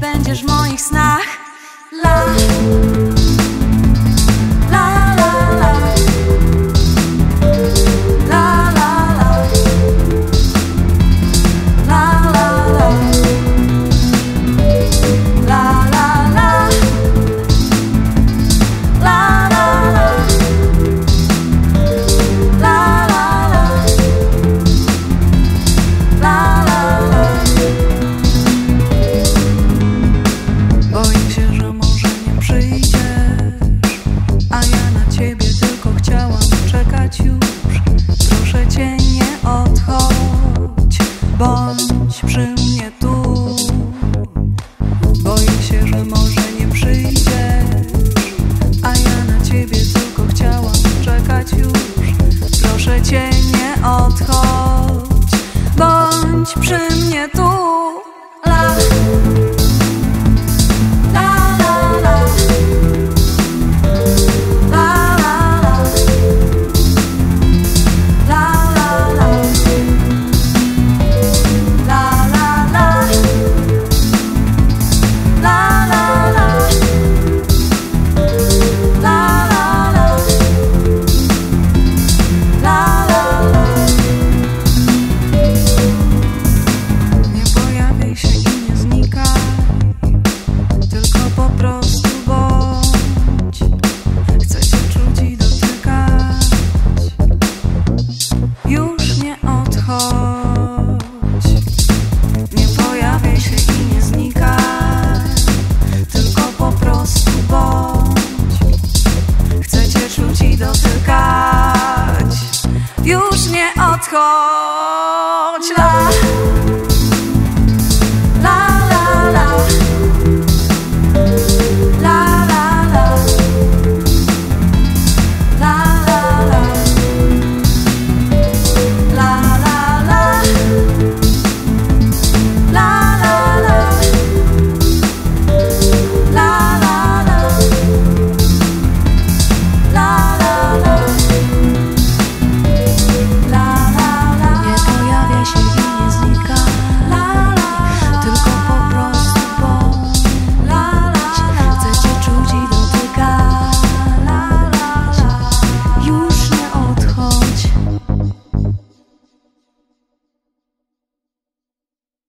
Będziesz w moich snach. La, la, la, la, la, la, la, la, la, la, la, la, la, la, bądź przy mnie tu. Boję się, że może nie przyjdziesz, a ja na ciebie tylko chciałam czekać już. Proszę cię, nie odchodź, bądź przy mnie tu. La, la, la, la, la. Call